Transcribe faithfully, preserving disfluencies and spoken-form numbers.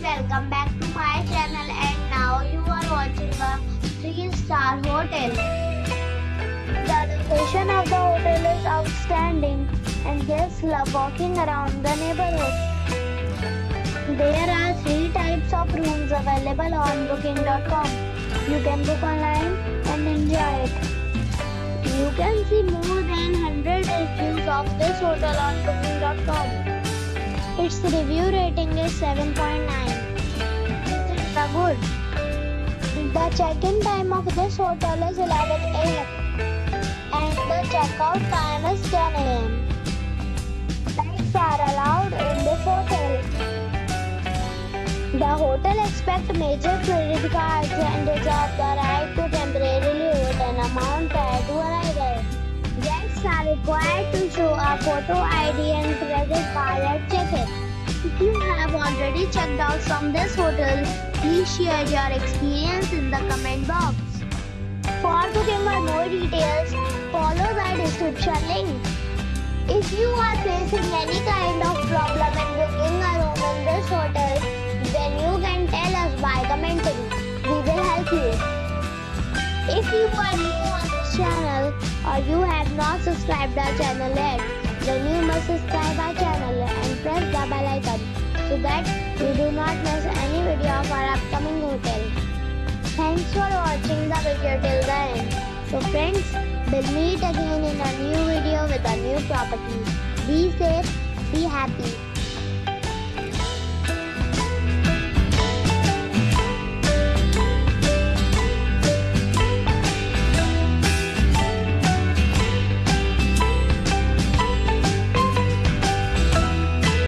Welcome back to my channel, and now you are watching a three star hotel. The location of the hotel is outstanding and guests love walking around the neighborhood. There are three types of rooms available on booking dot com. You can book online and enjoy it. You can see more than one hundred reviews of this hotel on booking dot com. Its review rating is seven point nine. It's a good. The check-in time of this hotel is eleven A M and the check-out time is ten A M Pets are allowed in this hotel. The hotel accepts major credit cards and reserves the right to temporarily hold an amount prior to arrival. Guests are required to show a photo I D and credit card at check-in. If you have already checked out from this hotel, please share your experience in the comment box. For booking or more details, follow the description link. If you are facing any kind of problem in booking a room in this hotel, then you can tell us by commenting. We will help you. If you are new on this channel or you have not subscribed our channel yet, then you must subscribe our channel and press the bell icon so that you do not miss any video of our upcoming hotel. Thanks for watching the video till the end. So friends, we'll meet again in a new video with a new property. Be safe, be happy.